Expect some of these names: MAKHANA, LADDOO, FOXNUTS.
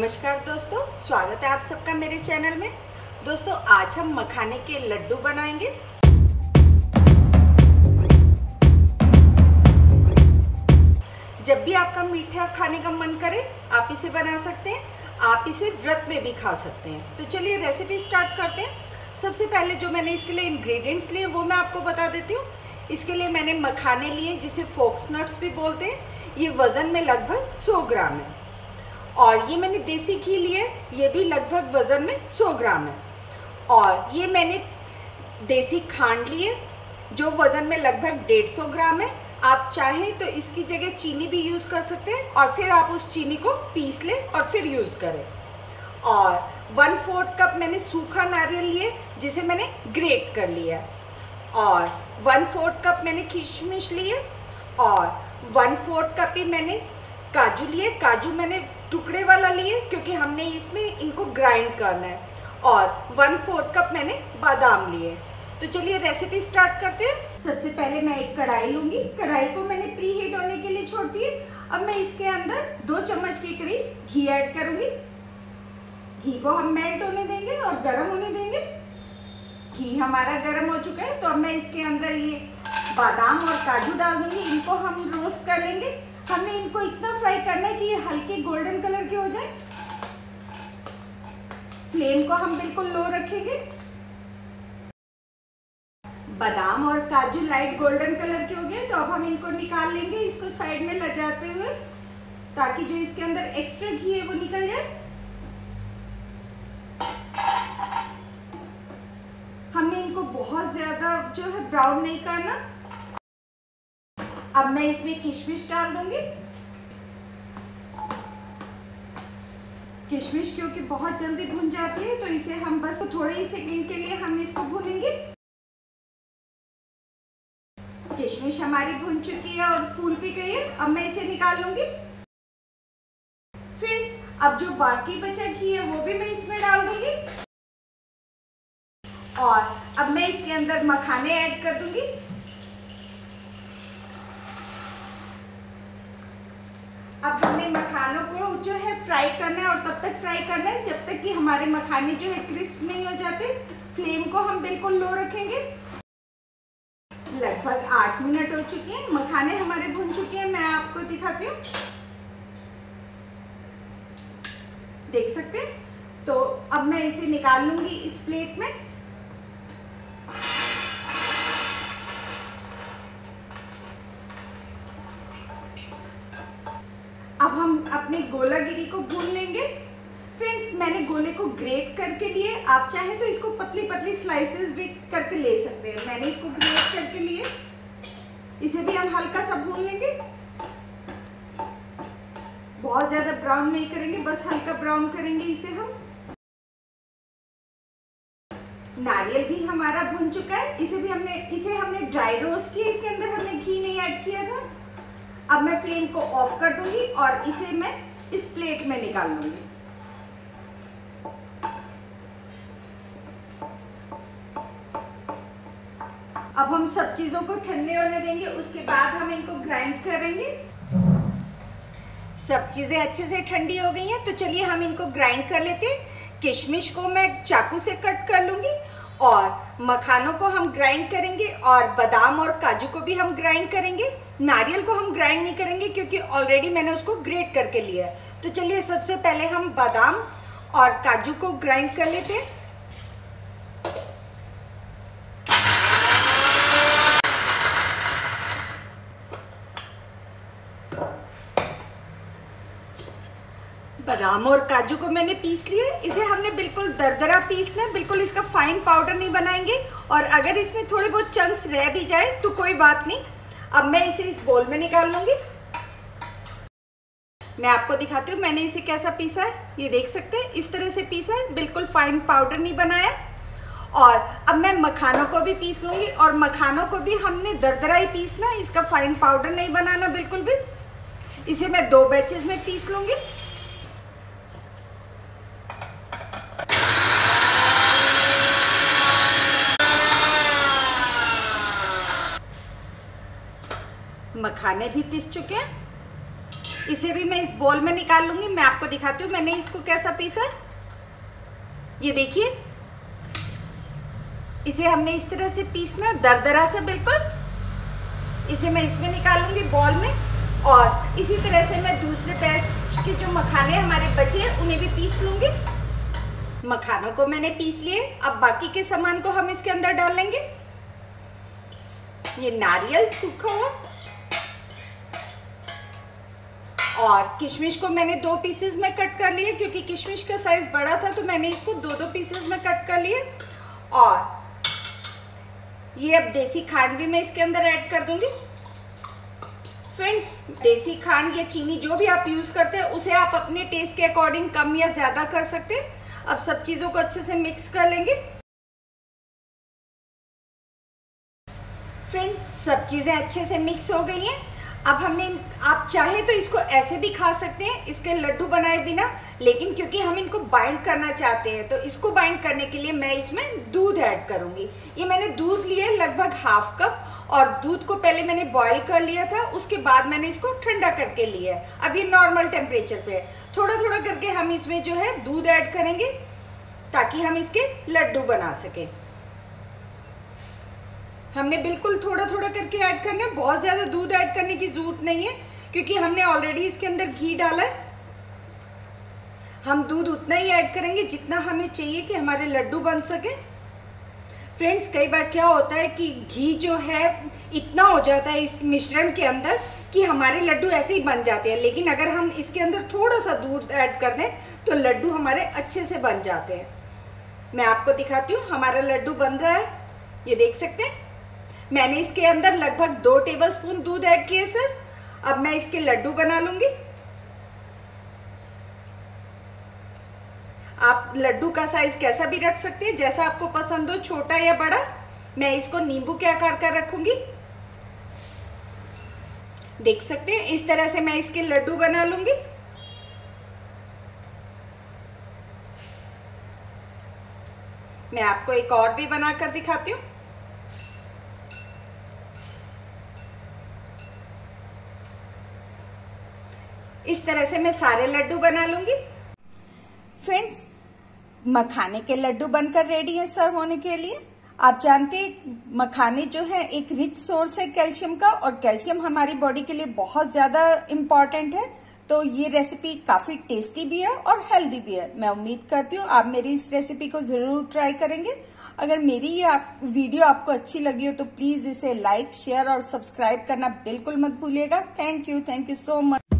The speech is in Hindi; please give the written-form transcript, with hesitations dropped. नमस्कार दोस्तों, स्वागत है आप सबका मेरे चैनल में। दोस्तों आज हम मखाने के लड्डू बनाएंगे। जब भी आपका मीठा खाने का मन करे आप इसे बना सकते हैं, आप इसे व्रत में भी खा सकते हैं। तो चलिए रेसिपी स्टार्ट करते हैं। सबसे पहले जो मैंने इसके लिए इंग्रेडिएंट्स लिए वो मैं आपको बता देती हूँ। इसके लिए मैंने मखाने लिए, जिसे फॉक्सनट्स भी बोलते हैं। ये वज़न में लगभग 100 ग्राम है। और ये मैंने देसी घी लिए, ये भी लगभग वज़न में 100 ग्राम है। और ये मैंने देसी खांड लिए जो वज़न में लगभग 150 ग्राम है। आप चाहें तो इसकी जगह चीनी भी यूज़ कर सकते हैं और फिर आप उस चीनी को पीस लें और फिर यूज़ करें। और 1/4 कप मैंने सूखा नारियल लिए जिसे मैंने ग्रेट कर लिया। और 1/4 कप मैंने किशमिश लिए। और 1/4 कप ही मैंने काजू लिए। काजू मैंने टुकड़े वाला लिए क्योंकि हमने इसमें इनको ग्राइंड करना है। और 1/4 कप मैंने बादाम लिए। तो चलिए रेसिपी स्टार्ट करते हैं। सबसे पहले मैं एक कढ़ाई लूँगी। कढ़ाई को मैंने प्री हीट होने के लिए छोड़ दी है। अब मैं इसके अंदर 2 चम्मच के करीब घी ऐड करूँगी। घी को हम मेल्ट होने देंगे और गर्म होने देंगे। घी हमारा गर्म हो चुका है तो अब मैं इसके अंदर ये बादाम और काजू डाल दूँगी। इनको हम रोस्ट कर लेंगे। हमें इनको इतना फ्राई करना है कि ये हल्के गोल्डन कलर के हो जाए। फ्लेम को हम बिल्कुल लो रखेंगे। बादाम और काजू लाइट गोल्डन कलर के हो गए तो अब हम इनको निकाल लेंगे, इसको साइड में लगाते हुए, ताकि जो इसके अंदर एक्स्ट्रा घी है वो निकल जाए। हमें इनको बहुत ज्यादा जो है ब्राउन नहीं करना। अब मैं इसमें किशमिश डाल दूंगी। किशमिश क्योंकि बहुत जल्दी भुन जाती है तो इसे हम बस थोड़े ही सेकंड के लिए हम इसको भूनेंगे। किशमिश हमारी भुन चुकी है और फूल भी गई है। अब मैं इसे निकाल लूंगी। फ्रेंड्स, अब जो बाकी बचा घी है वो भी मैं इसमें डाल दूंगी। और अब मैं इसके अंदर मखाने ऐड कर दूंगी। अब हमें मखानों को जो है फ्राई करना है और तब तक फ्राई करना है जब तक कि हमारे मखाने जो है क्रिस्प नहीं हो जाते। फ्लेम को हम बिल्कुल लो रखेंगे। लगभग 8 मिनट हो चुके हैं, मखाने हमारे भुन चुके हैं। मैं आपको दिखाती हूँ, देख सकते हैं। तो अब मैं इसे निकाल लूँगी इस प्लेट में। अब हम अपने गोलागिरी को भून लेंगे। फ्रेंड्स, मैंने गोले को ग्रेट करके लिए। आप चाहे तो इसको पतली पतली स्लाइसेस भी करके ले सकते हैं। मैंने इसको ग्रेट करके लिए। इसे भी हम हल्का सा भून लेंगे। बहुत ज़्यादा ब्राउन नहीं करेंगे, बस हल्का ब्राउन करेंगे इसे हम। नारियल भी हमारा भून चुका है। इसे हमने ड्राई रोस्ट किया। इसके अंदर हमने घी नहीं ऐड किया था। अब मैं फ्लेम को ऑफ कर दूंगी और इसे मैं इस प्लेट में निकाल लूंगी। अब हम सब चीजों को ठंडे होने देंगे, उसके बाद हम इनको ग्राइंड करेंगे। सब चीजें अच्छे से ठंडी हो गई हैं तो चलिए हम इनको ग्राइंड कर लेते हैं। किशमिश को मैं चाकू से कट कर लूंगी और मखानों को हम ग्राइंड करेंगे और बादाम और काजू को भी हम ग्राइंड करेंगे। नारियल को हम ग्राइंड नहीं करेंगे क्योंकि ऑलरेडी मैंने उसको ग्रेट करके लिया है। तो चलिए सबसे पहले हम बादाम और काजू को ग्राइंड कर लेते हैं। बादाम और काजू को मैंने पीस लिया। इसे हमने बिल्कुल दरदरा पीसना है, बिल्कुल इसका फाइन पाउडर नहीं बनाएंगे। और अगर इसमें थोड़े बहुत चंक्स रह भी जाए तो कोई बात नहीं। अब मैं इसे इस बोल में निकाल लूँगी। मैं आपको दिखाती हूँ मैंने इसे कैसा पीसा है। ये देख सकते हैं, इस तरह से पीसा है, बिल्कुल फाइन पाउडर नहीं बनाया। और अब मैं मखानों को भी पीस लूँगी। और मखानों को भी हमने दरदरा ही पीसना, इसका फाइन पाउडर नहीं बनाना बिल्कुल भी। इसे मैं 2 बैचेस में पीस लूँगी। मखाने भी पिस चुके हैं। इसे भी मैं इस बॉल में निकाल लूँगी। मैं आपको दिखाती हूँ मैंने इसको कैसा पीसा। ये देखिए, इसे हमने इस तरह से पीसना, दरदरा सा बिल्कुल। इसे मैं इसमें निकालूंगी बॉल में, और इसी तरह से मैं दूसरे बैच के जो मखाने हमारे बचे हैं उन्हें भी पीस लूँगी। मखानों को मैंने पीस लिए, अब बाकी के सामान को हम इसके अंदर डाल लेंगे। ये नारियल सूखा हुआ, और किशमिश को मैंने 2 पीसेस में कट कर लिए, क्योंकि किशमिश का साइज बड़ा था तो मैंने इसको 2-2 पीसेस में कट कर लिए। और ये अब देसी खांड भी मैं इसके अंदर ऐड कर दूंगी। फ्रेंड्स, देसी खांड या चीनी जो भी आप यूज़ करते हैं उसे आप अपने टेस्ट के अकॉर्डिंग कम या ज़्यादा कर सकते हैं। अब सब चीज़ों को अच्छे से मिक्स कर लेंगे। फ्रेंड्स, सब चीज़ें अच्छे से मिक्स हो गई हैं। अब हमने, आप चाहे तो इसको ऐसे भी खा सकते हैं, इसके लड्डू बनाए बिना, लेकिन क्योंकि हम इनको बाइंड करना चाहते हैं तो इसको बाइंड करने के लिए मैं इसमें दूध ऐड करूँगी। ये मैंने दूध लिए लगभग ½ कप, और दूध को पहले मैंने बॉईल कर लिया था, उसके बाद मैंने इसको ठंडा करके लिया है। अब ये नॉर्मल टेम्परेचर पे है। थोड़ा थोड़ा करके हम इसमें जो है दूध ऐड करेंगे ताकि हम इसके लड्डू बना सकें। हमने बिल्कुल थोड़ा थोड़ा करके ऐड करना है, बहुत ज़्यादा दूध ऐड करने की ज़रूरत नहीं है क्योंकि हमने ऑलरेडी इसके अंदर घी डाला है। हम दूध उतना ही ऐड करेंगे जितना हमें चाहिए कि हमारे लड्डू बन सके। फ्रेंड्स, कई बार क्या होता है कि घी जो है इतना हो जाता है इस मिश्रण के अंदर कि हमारे लड्डू ऐसे ही बन जाते हैं, लेकिन अगर हम इसके अंदर थोड़ा सा दूध ऐड कर दें तो लड्डू हमारे अच्छे से बन जाते हैं। मैं आपको दिखाती हूँ, हमारा लड्डू बन रहा है, ये देख सकते हैं। मैंने इसके अंदर लगभग 2 टेबलस्पून दूध ऐड किए सर। अब मैं इसके लड्डू बना लूँगी। आप लड्डू का साइज़ कैसा भी रख सकते हैं, जैसा आपको पसंद हो, छोटा या बड़ा। मैं इसको नींबू के आकार का रखूँगी। देख सकते हैं, इस तरह से मैं इसके लड्डू बना लूँगी। मैं आपको एक और भी बनाकर दिखाती हूँ। इस तरह से मैं सारे लड्डू बना लूँगी। फ्रेंड्स, मखाने के लड्डू बनकर रेडी हैं सर्व होने के लिए। आप जानते हैं मखाने जो है एक रिच सोर्स है कैल्शियम का, और कैल्शियम हमारी बॉडी के लिए बहुत ज़्यादा इम्पॉर्टेंट है। तो ये रेसिपी काफ़ी टेस्टी भी है और हेल्दी भी है। मैं उम्मीद करती हूँ आप मेरी इस रेसिपी को ज़रूर ट्राई करेंगे। अगर मेरी ये वीडियो आपको अच्छी लगी हो तो प्लीज़ इसे लाइक, शेयर और सब्सक्राइब करना बिल्कुल मत भूलिएगा। Thank you so much.